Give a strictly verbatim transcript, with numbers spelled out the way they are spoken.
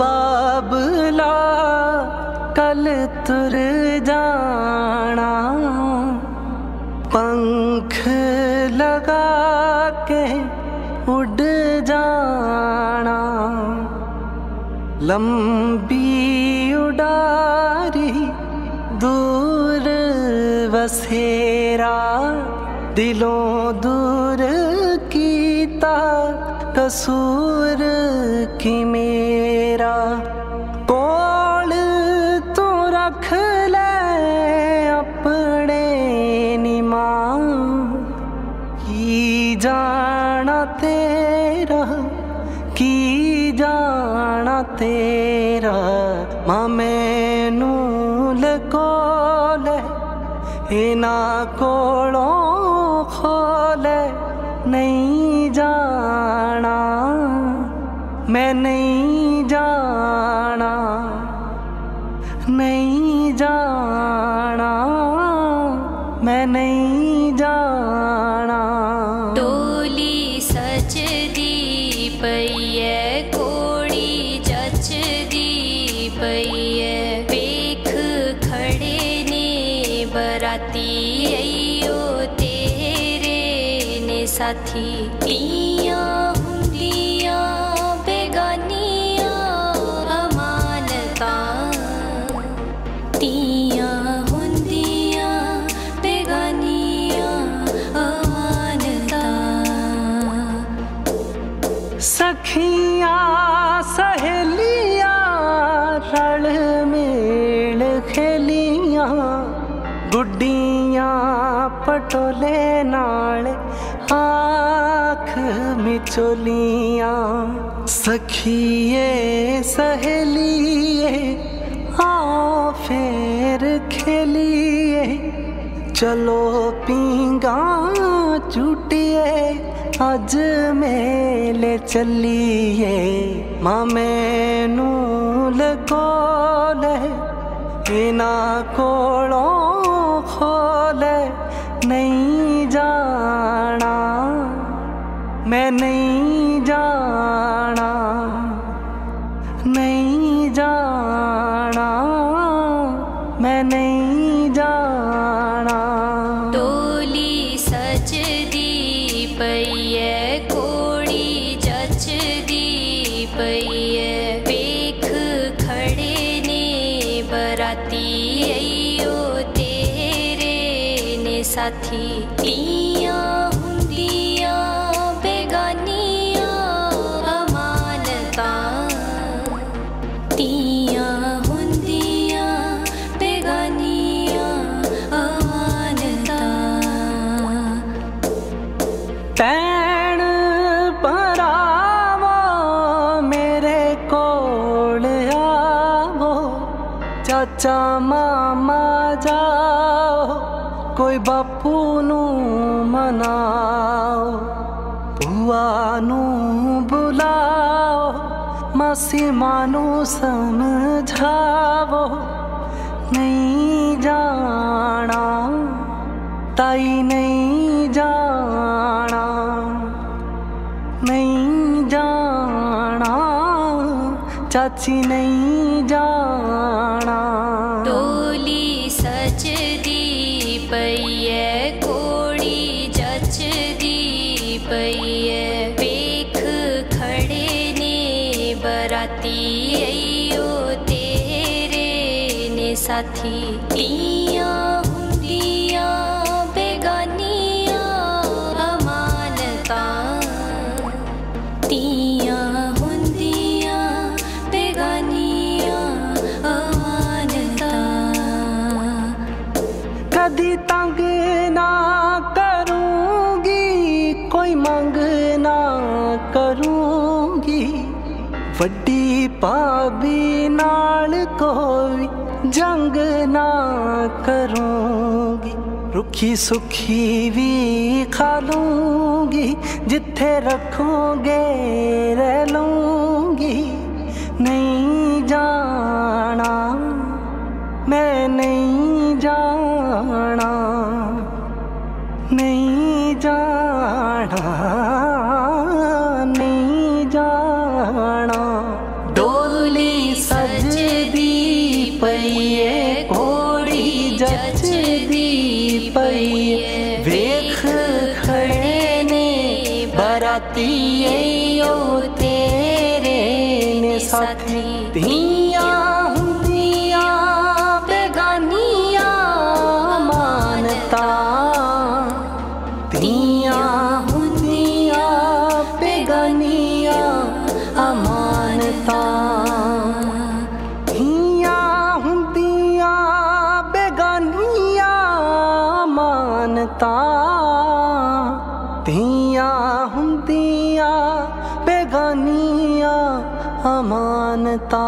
बाबला कल तुर जाना, पंख लगा के उड़ जाना। लंबी उड़ारी दूर बसेरा, दिलों दूर कीता कसूर की मेरा। कोल तू रख ले अपने निमा, की जाना तेरा, की जाना तेरा। मां मैनू लकोल इना कोलों खोले नहीं जाना, मैं नहीं जाना, नहीं जाना, मैं नहीं जाना। डोली सच दी पईए, कोड़ी जच दी पईए, पेख खड़े ने बराती अयो तेरे ने साथी। पिया सखिया सहेलिया रल मेल खेलिया, गुड्डिया पटोले नाल आँख मिचोलिया। सखिए सहेलिए आओ फेर खेलिए, चलो पींगा चूटिए अज मेले चलिए। मां मैनू लकोले इना कोलों खोले नहीं जाना, मैं नहीं जाना, नहीं जाना, मैं नहीं जाना। डोली सच दी पईए, कोड़ी जच दी पईए, पेख खड़े ने बराती अयो तेरे ने साथी। पिया पैण परावो मेरे कोल आवो, चाचा मामा जाओ कोई बापू नू मनाओ, बुआ नू बुलाओ मासी मां नू समझाओ। नहीं जाना ताई नहीं जाना, नहीं जाना चाची नहीं जाना। डोली सच दी पईए, कोड़ी जच दी पईए, पेख खड़े ने बराती अयो तेरे ने साथी। पिया कदी तंग ना करूंगी, कोई मंग ना करूंगी, वड्डी भाभी नाल कोई जंग ना करूंगी। रुखी सुखी भी खा लूंगी, जिथे रखोगे रह लूंगी। नहीं जाना मैं नहीं जाना, नहीं जाना, नहीं जाना। डोली धीया हुंदिया बेगानिया मानता, धीया हुंदिया बेगानिया अमानता, धीया हुंदिया बेगानिया मानता, धीया हुंदिया बेगानिया अमानता।